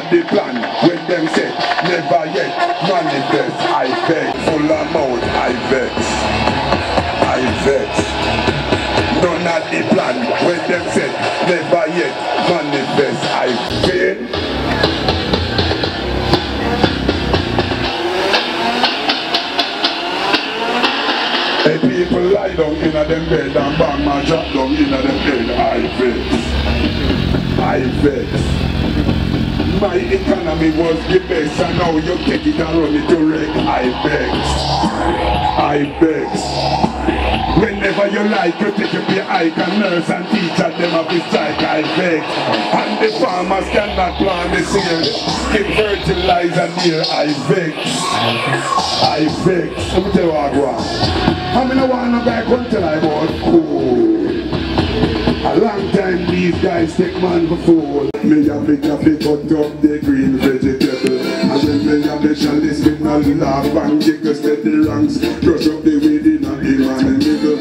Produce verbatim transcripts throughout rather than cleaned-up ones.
had the plan when them said, never yet manifest. I vex, full amount, I vex, I vex. None had the plan when them said, never yet manifest. I fail. Hey, people lie down in a them bed and bang my drop down in a them bed. I vex, I vex. My economy was the best and now you take it and run it to wreck. I vex, I vex. Whenever you like you take up your icon, nurse and teacher them have this strike. I vex. And the farmers cannot plant the seed, give fertilizer near. I vex, I vex. Let me tell you what I want. I mean, I want to back until I bought cool. A long time these guys take man for fool. Me a big a big cut up the green vegetable. And then me a big chalice with no laugh and jiggle steady ranks. Crush up the weed in a man and niggle.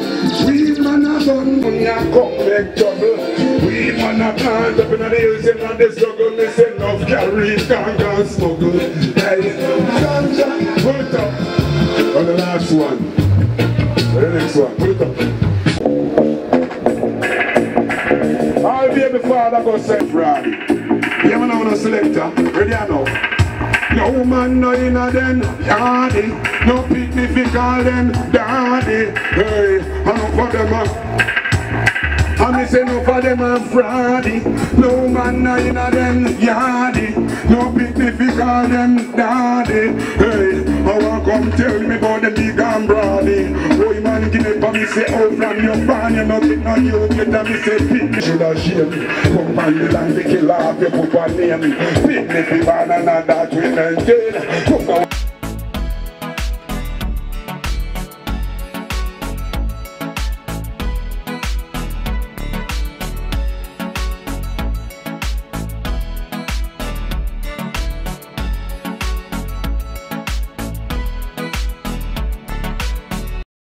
We man a done, we a come make trouble. We man a plant up in the hills and on the struggle. Me say enough carries can't go smuggle. Hey, ganja, put up. On the last one. The next one, put it up. All day before I go set Friday. You ever know no selector? Ready or no? No man no in a den, yardy. No picnic we call them daddy. Hey, I'm for them up. I'm missing no for them on Friday. No man no in a den, yardy. No picnic we call them daddy. Hey, I come tell me about the big and brownie. Man, give me me say, oh, from your fan, you know, it not you, get me say, pick me, should I shame me, come on, you land the killer off your poop and name me, pick me, be bad and that we maintain, come on.